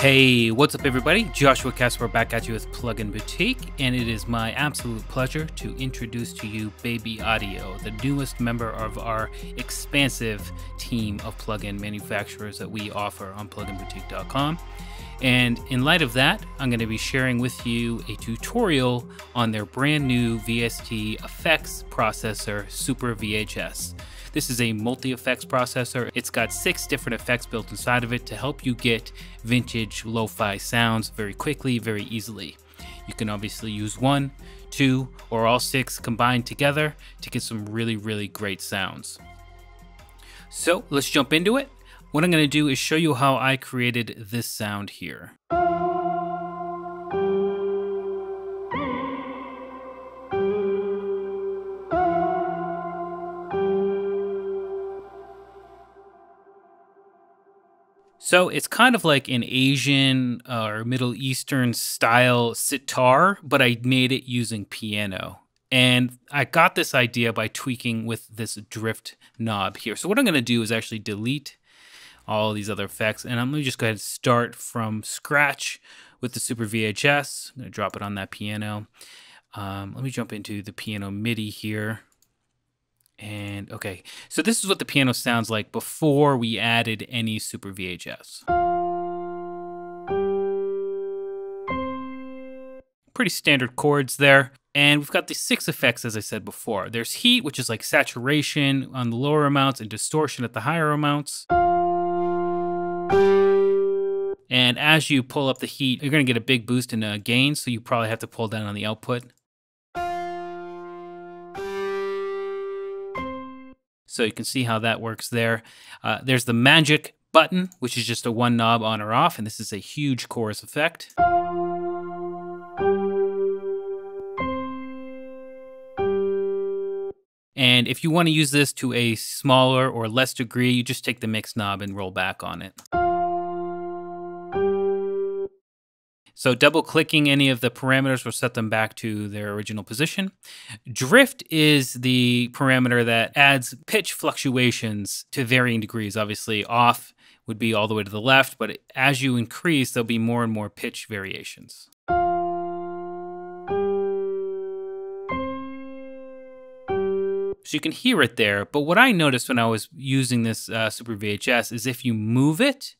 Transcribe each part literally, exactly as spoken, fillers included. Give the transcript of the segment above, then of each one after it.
Hey, what's up everybody? Joshua Casper back at you with Plugin Boutique, and it is my absolute pleasure to introduce to you Baby Audio, the newest member of our expansive team of plugin manufacturers that we offer on plugin boutique dot com. And in light of that, I'm going to be sharing with you a tutorial on their brand new V S T effects processor, Super V H S. This is a multi-effects processor. It's got six different effects built inside of it to help you get vintage lo-fi sounds very quickly, very easily. You can obviously use one, two, or all six combined together to get some really, really great sounds. So let's jump into it. What I'm going to do is show you how I created this sound here. So it's kind of like an Asian uh, or Middle Eastern style sitar, but I made it using piano. And I got this idea by tweaking with this drift knob here. So what I'm going to do is actually delete all these other effects, and I'm gonna just go ahead and start from scratch with the Super V H S. I'm gonna drop it on that piano. Um, let me jump into the piano MIDI here. And okay, so this is what the piano sounds like before we added any Super V H S. Pretty standard chords there. And we've got the six effects, as I said before. There's heat, which is like saturation on the lower amounts and distortion at the higher amounts. And as you pull up the heat, you're going to get a big boost in uh, gain, so you probably have to pull down on the output. So you can see how that works there. Uh, there's the MAGIC button, which is just a one knob on or off, and this is a huge chorus effect. And if you want to use this to a smaller or less degree, you just take the mix knob and roll back on it. So double-clicking any of the parameters will set them back to their original position. Drift is the parameter that adds pitch fluctuations to varying degrees. Obviously, off would be all the way to the left, but as you increase, there'll be more and more pitch variations. So you can hear it there, but what I noticed when I was using this uh, Super V H S is if you move it,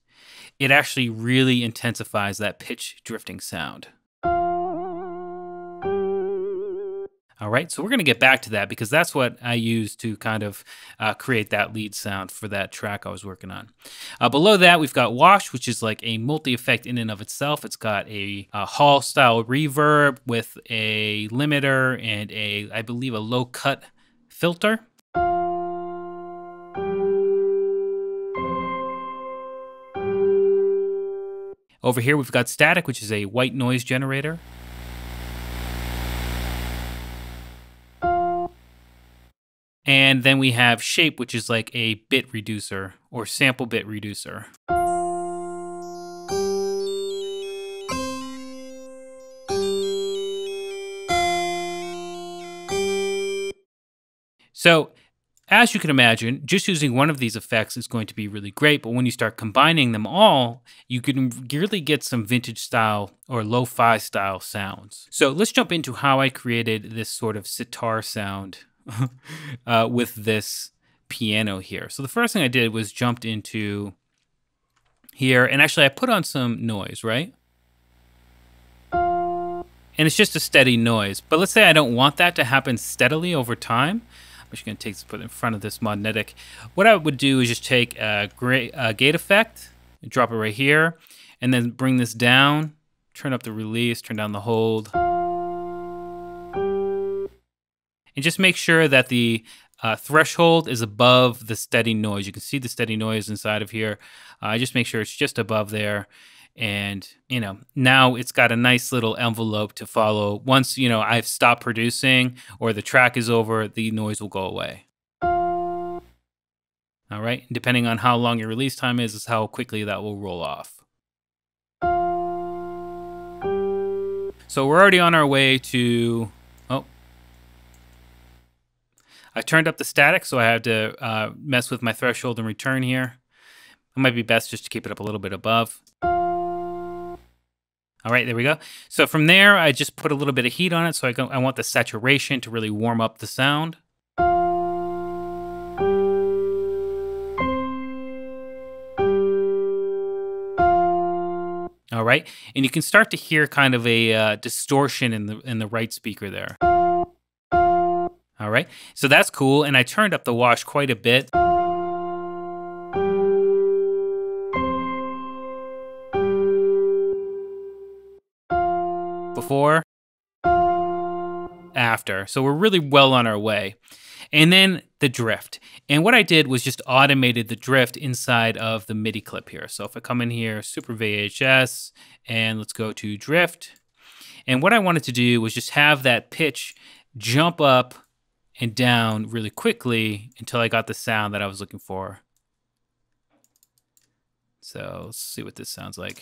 it actually really intensifies that pitch drifting sound. All right, so we're gonna get back to that because that's what I used to kind of uh, create that lead sound for that track I was working on. Uh, below that, we've got WASH, which is like a multi-effect in and of itself. It's got a, a hall style reverb with a limiter and a, I believe, a low cut filter. Over here, we've got static, which is a white noise generator. And then we have shape, which is like a bit reducer or sample bit reducer. So, as you can imagine, just using one of these effects is going to be really great, but when you start combining them all, you can really get some vintage style or lo-fi style sounds. So let's jump into how I created this sort of sitar sound uh, with this piano here. So the first thing I did was jumped into here, and actually I put on some noise, right? And it's just a steady noise, but let's say I don't want that to happen steadily over time. I'm just going to take this, put it in front of this magnetic. What I would do is just take a, gray, a gate effect, drop it right here, and then bring this down, turn up the release, turn down the hold. And just make sure that the uh, threshold is above the steady noise. You can see the steady noise inside of here. Uh, just make sure it's just above there. And, you know, now it's got a nice little envelope to follow. Once, you know, I've stopped producing or the track is over, the noise will go away. All right. Depending on how long your release time is, is how quickly that will roll off. So we're already on our way to, oh, I turned up the static. So I had to uh, mess with my threshold and return here. It might be best just to keep it up a little bit above. All right, there we go. So from there, I just put a little bit of heat on it. So I, go, I want the saturation to really warm up the sound. All right, and you can start to hear kind of a uh, distortion in the in the right speaker there. All right, so that's cool, and I turned up the wash quite a bit. Before, after. So we're really well on our way. And then the drift. And what I did was just automated the drift inside of the MIDI clip here. So if I come in here, Super V H S, and let's go to drift. And what I wanted to do was just have that pitch jump up and down really quickly until I got the sound that I was looking for. So let's see what this sounds like.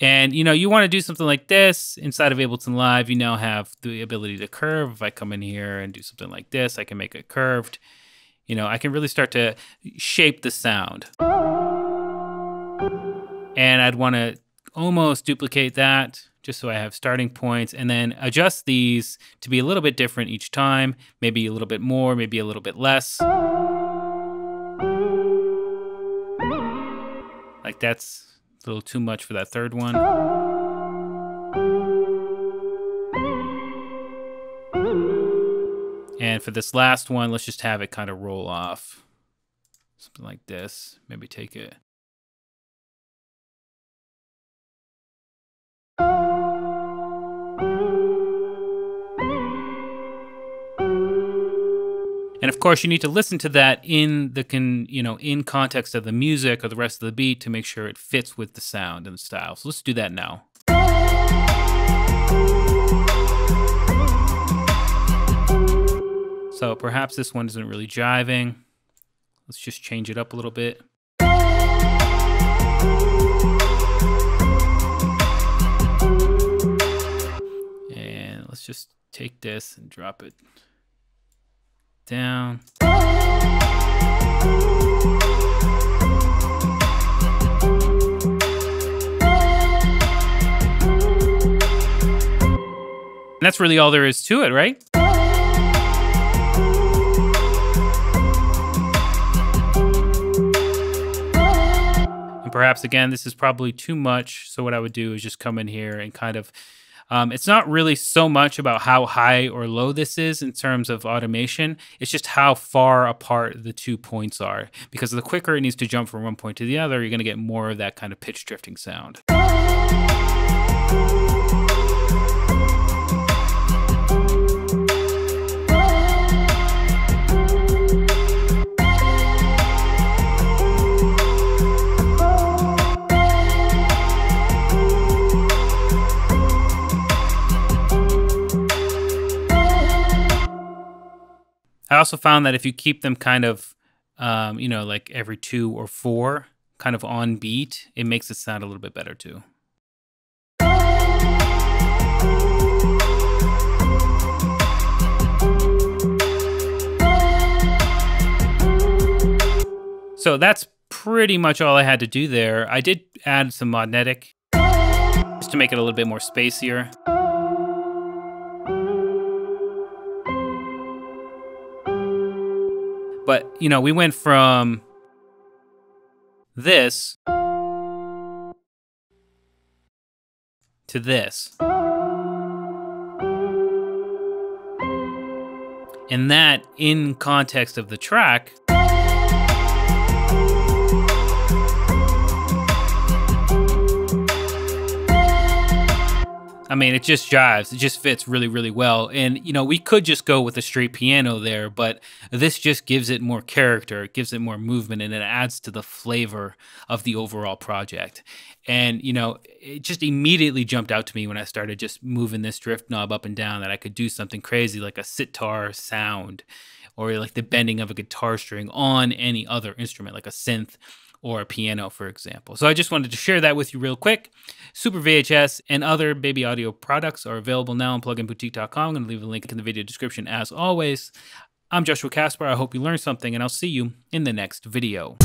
And, you know, you want to do something like this. Inside of Ableton Live, you now have the ability to curve. If I come in here and do something like this, I can make it curved. You know, I can really start to shape the sound. And I'd want to almost duplicate that just so I have starting points, and then adjust these to be a little bit different each time, maybe a little bit more, maybe a little bit less. Like that's... a little too much for that third one. And for this last one, let's just have it kind of roll off. Something like this. Maybe take it. And of course, you need to listen to that in the con, you know, in context of the music or the rest of the beat to make sure it fits with the sound and the style. So let's do that now. So perhaps this one isn't really jiving. Let's just change it up a little bit. And let's just take this and drop it down. And that's really all there is to it, right? And perhaps again, this is probably too much. So what I would do is just come in here and kind of Um, it's not really so much about how high or low this is in terms of automation. It's just how far apart the two points are. Because the quicker it needs to jump from one point to the other, you're going to get more of that kind of pitch drifting sound. I also found that if you keep them kind of, um, you know, like every two or four, kind of on beat, it makes it sound a little bit better too. So that's pretty much all I had to do there. I did add some magnetic just to make it a little bit more spacier. But, you know, we went from this to this. And that, in context of the track, I mean, it just jives. It just fits really, really well. And, you know, we could just go with a straight piano there, but this just gives it more character. It gives it more movement, and it adds to the flavor of the overall project. And, you know, it just immediately jumped out to me when I started just moving this drift knob up and down that I could do something crazy like a sitar sound or like the bending of a guitar string on any other instrument, like a synth or a piano, for example. So I just wanted to share that with you real quick. Super V H S and other Baby Audio products are available now on plugin boutique dot com. I'm gonna leave a link in the video description as always. I'm Joshua Casper, I hope you learned something, and I'll see you in the next video.